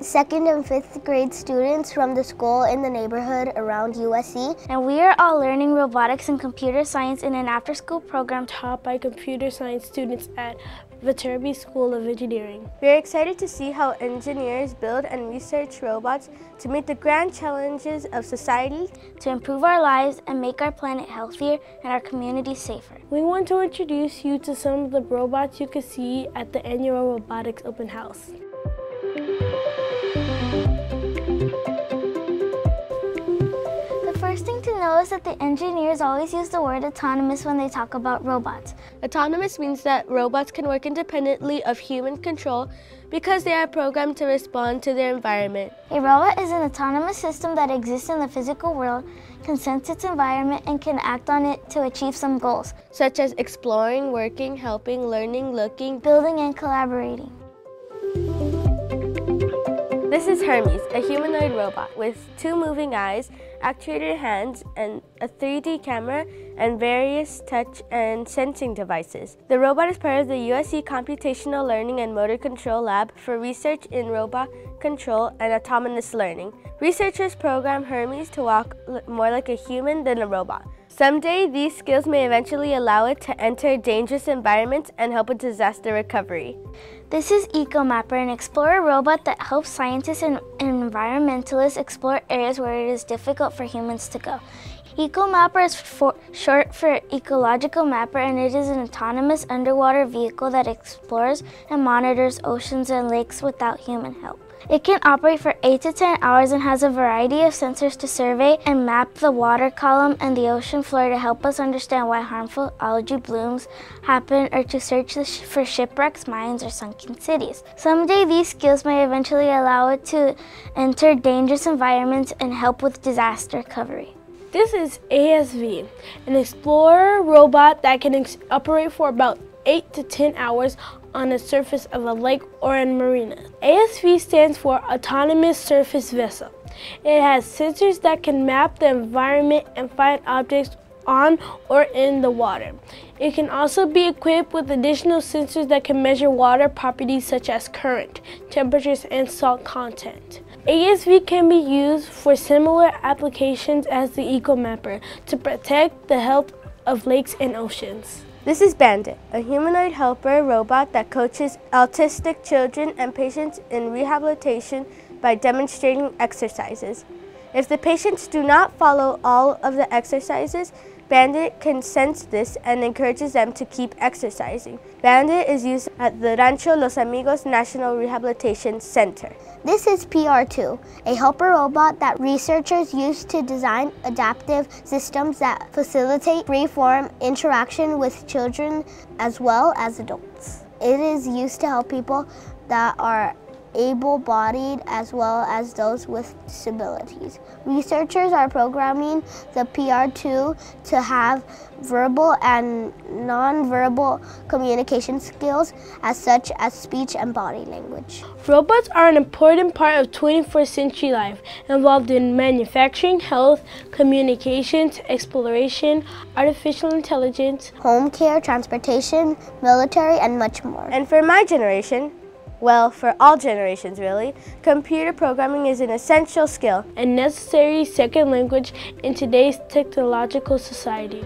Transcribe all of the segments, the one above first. Second and fifth grade students from the school in the neighborhood around USC. And we are all learning robotics and computer science in an after-school program taught by computer science students at Viterbi School of Engineering. We are excited to see how engineers build and research robots to meet the grand challenges of society, to improve our lives and make our planet healthier and our community safer. We want to introduce you to some of the robots you can see at the annual robotics open house. The first thing to know is that the engineers always use the word autonomous when they talk about robots. Autonomous means that robots can work independently of human control because they are programmed to respond to their environment. A robot is an autonomous system that exists in the physical world, can sense its environment, and can act on it to achieve some goals, such as exploring, working, helping, learning, looking, building, and collaborating. This is Hermes, a humanoid robot with two moving eyes, actuated hands, and a 3D camera and various touch and sensing devices. The robot is part of the USC Computational Learning and Motor Control Lab for research in robot control and autonomous learning. Researchers program Hermes to walk more like a human than a robot. Someday, these skills may eventually allow it to enter dangerous environments and help with disaster recovery. This is EcoMapper, an explorer robot that helps scientists and environmentalists explore areas where it is difficult for humans to go. EcoMapper is short for Ecological Mapper, and it is an autonomous underwater vehicle that explores and monitors oceans and lakes without human help. It can operate for 8 to 10 hours and has a variety of sensors to survey and map the water column and the ocean floor to help us understand why harmful algae blooms happen or to search for shipwrecks, mines, or sunken cities. Someday, these skills may eventually allow it to enter dangerous environments and help with disaster recovery. This is ASV, an explorer robot that can operate for about 8 to 10 hours on the surface of a lake or in marina. ASV stands for Autonomous Surface Vessel. It has sensors that can map the environment and find objects on or in the water. It can also be equipped with additional sensors that can measure water properties such as current, temperatures, and salt content. ASV can be used for similar applications as the EcoMapper to protect the health of lakes and oceans. This is Bandit, a humanoid helper robot that coaches autistic children and patients in rehabilitation by demonstrating exercises. If the patients do not follow all of the exercises, Bandit can sense this and encourages them to keep exercising. Bandit is used at the Rancho Los Amigos National Rehabilitation Center. This is PR2, a helper robot that researchers use to design adaptive systems that facilitate free-form interaction with children as well as adults. It is used to help people that are able-bodied as well as those with disabilities. Researchers are programming the PR2 to have verbal and non-verbal communication skills, as such as speech and body language. Robots are an important part of 21st century life, involved in manufacturing, health, communications, exploration, artificial intelligence, home care, transportation, military, and much more. And for my generation, well, for all generations really, computer programming is an essential skill and necessary second language in today's technological society.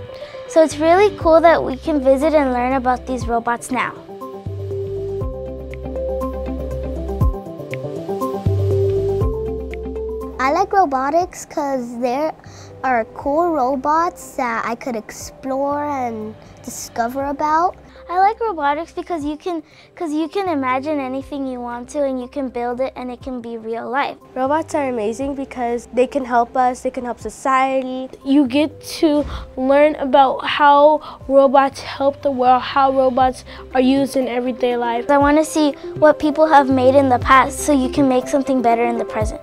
So it's really cool that we can visit and learn about these robots now. I like robotics because there are cool robots that I could explore and discover about. I like robotics because you can imagine anything you want to, and you can build it, and it can be real life. Robots are amazing because they can help us, they can help society. You get to learn about how robots help the world, how robots are used in everyday life. I want to see what people have made in the past so you can make something better in the present.